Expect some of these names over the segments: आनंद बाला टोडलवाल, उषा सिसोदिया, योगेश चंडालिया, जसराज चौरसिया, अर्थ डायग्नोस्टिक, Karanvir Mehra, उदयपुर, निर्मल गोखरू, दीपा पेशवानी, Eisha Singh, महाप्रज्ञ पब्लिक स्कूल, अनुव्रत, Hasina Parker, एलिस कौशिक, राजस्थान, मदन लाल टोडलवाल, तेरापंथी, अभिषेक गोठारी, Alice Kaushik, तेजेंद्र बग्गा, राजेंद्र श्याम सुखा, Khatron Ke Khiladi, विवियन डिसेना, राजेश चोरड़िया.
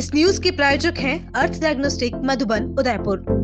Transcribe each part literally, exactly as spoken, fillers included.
इस न्यूज के प्रायोजक हैं अर्थ डायग्नोस्टिक मधुबन उदयपुर।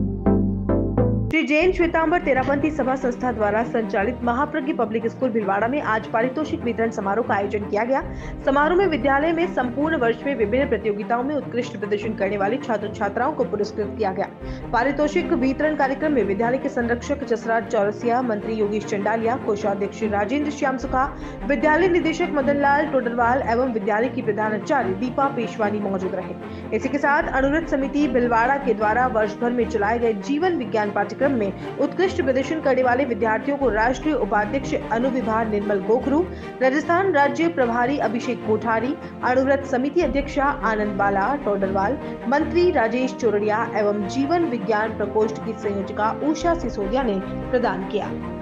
श्री जैन श्वेतांबर तेरापंथी सभा संस्था द्वारा संचालित महाप्रज्ञ पब्लिक स्कूल भिलवाड़ा में आज पारितोषिक वितरण समारोह का आयोजन किया गया। समारोह में विद्यालय में संपूर्ण वर्ष में विभिन्न प्रतियोगिताओं में उत्कृष्ट प्रदर्शन करने वाले छात्र छात्राओं को पुरस्कृत किया गया। पारितोषिक वितरण कार्यक्रम में विद्यालय के संरक्षक जसराज चौरसिया, मंत्री योगेश चंडालिया, कोषाध्यक्ष राजेंद्र श्याम सुखा, विद्यालय निदेशक मदन लाल टोडलवाल एवं विद्यालय की प्रधानाचार्य दीपा पेशवानी मौजूद रहे। इसी के साथ अनुरत समिति भिलवाड़ा के द्वारा वर्ष भर में चलाए गए जीवन विज्ञान पाठ्य क्रम में उत्कृष्ट प्रदर्शन करने वाले विद्यार्थियों को राष्ट्रीय उपाध्यक्ष अनुविभाग निर्मल गोखरू, राजस्थान राज्य प्रभारी अभिषेक गोठारी, अनुव्रत समिति अध्यक्ष आनंद बाला टोडलवाल, मंत्री राजेश चोरड़िया एवं जीवन विज्ञान प्रकोष्ठ की संयोजिका उषा सिसोदिया ने प्रदान किया।